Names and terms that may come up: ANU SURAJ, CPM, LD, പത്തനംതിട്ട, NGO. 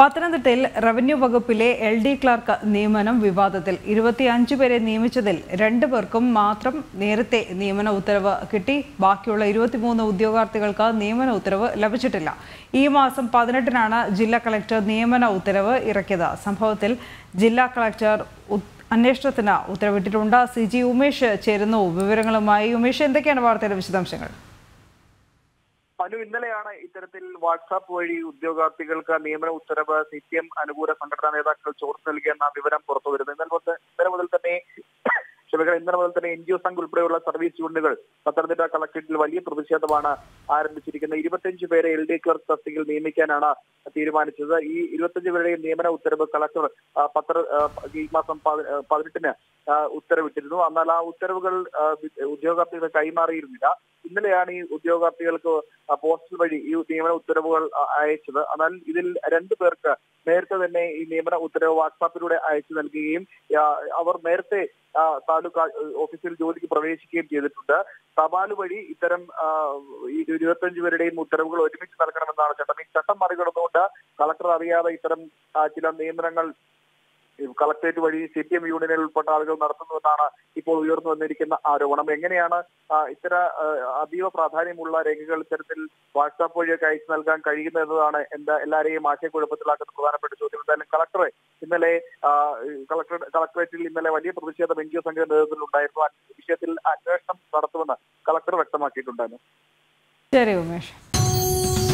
പത്തനംതിട്ടയിൽ റവന്യൂ വകുപ്പിലെ എൽഡി ക്ലർക്ക് നിയമനം വിവാദത്തിൽ 25 പേരെ നിയമിച്ചതിൽ 2 പേർക്കും മാത്രം നേരത്തെ നിയമന ഉത്തരവ് കിട്ടി ബാക്കിയുള്ള 23 ഉദ്യോഗാർത്ഥികൾക്ക് നിയമന ഉത്തരവ് ലഭിച്ചിട്ടില്ല ഈ മാസം 18-നാണ് ജില്ലാ കളക്ടർ നിയമന ഉത്തരവ് ഇറക്കിയത് സംഭവത്തിൽ ജില്ലാ കളക്ടർ അന്വേഷണത്തിന് ഉത്തരവിട്ടിട്ടുണ്ട് സിജി ഉമേഷ് ചേരുന്നു വിവരങ്ങളുമായി ഉമേഷ് എന്തൊക്കെയാണ് വാർത്തയുടെ വിശദാംശങ്ങൾ അനു ഇന്നലെയാണ് ഇത്തരത്തിൽ വാട്സാപ്പ് വഴി ഉദ്യോഗാർത്ഥികൾക്ക് നിയമന ഉത്തരവ് സിപിഎം അനുകൂല സംഘടനാ നേതാക്കൾ ചോർത്ത് നൽകിയെന്ന വിവരം പുറത്തു വരുന്നത് ഇന്നലെ മുതൽ തന്നെ NGO സംഘം ഉൾപ്പെടെയുള്ള സർവീസ് യൂണിറ്റുകൾ പത്തനംതിട്ട കളക്ടറേറ്റിൽ വലിയ പ്രതിഷേധമാണ് ആരംഭിച്ചിരിക്കുന്നത് 25 പേരെ LD ക്ലർക്ക് തസ്തികയിൽ നിയമിക്കാനാണ് തീരുമാനിച്ചത് ഈ 25 പേരുടെയും നിയമന ഉത്തരവ് കളക്ടർ ഈ മാസം 18-ന് ഉത്തരവിട്ടിരുന്നു എന്നാൽ ആ ഉത്തരവുകൾ ഉദ്യോഗാർത്ഥികൾ കൈമാറിയിരുന്നില്ല ഇന്നലെയാണ് ഈ ഉദ്യോഗാർത്ഥികൾക്ക് പോസ്റ്റൽ വഴി ഈ നിയമന ഉത്തരവുകൾ അയച്ചത് എന്നാൽ ഇതിൽ 2 പേർക്ക് നേരത്തെ തന്നെ ഈ നിയമന ഉത്തരവ് വാട്സാപ്പിലൂടെ അയച്ചു നൽകുകയും അവർ നേരത്തെ താലൂക്ക് ഓഫീസിൽ ജോലിക്ക് പ്രവേശിക്കുകയും ചെയ്തിട്ടുണ്ട് തപാൽ വഴി ഇത്തരം 25 പേരുടെയും ഉത്തരവുകൾ ഒരുമിച്ച് നൽകണമെന്നാണ് ചട്ടം ഈ ചട്ടം മറികടന്നുകൊണ്ട് കളക്ടർ അറിയാതെ ഇത്തരം ചില നിയമനങ്ങൾ കളക്ടറേറ്റ് വഴി CPM യൂണിയനിൽ ഉൾപ്പെട്ട ആളുകൾ നടത്തുന്നുവെന്നാണ് ഇപ്പോൾ ഉയർന്നു വന്നിരിക്കുന്ന ആരോപണം എങ്ങനെയാണ് ഇത്തരം അതീവ പ്രാധാന്യമുള്ള രേഖകൾ ഇത്തരത്തിൽ വാട്സാപ്പ് വഴിയൊക്കെ അയച്ചു നൽകാൻ കഴിയുന്നതാണ് എല്ലാവരെയും ആശയക്കുഴപ്പത്തിലാക്കുന്ന പ്രധാനപ്പെട്ട ചോദ്യം എന്തായാലും കളക്ടറേറ്റിൽ ഇന്നലെ വലിയ പ്രതിഷേധം NGO സംഘത്തിന്റെ നേതൃത്വത്തിലുണ്ടായിരുന്നു വിഷയത്തിൽ അന്വേഷണം നടത്തുമെന്ന് കളക്ടർ വ്യക്തമാക്കിയിട്ടുണ്ടായിരുന്നു ശരി ഉമേഷ്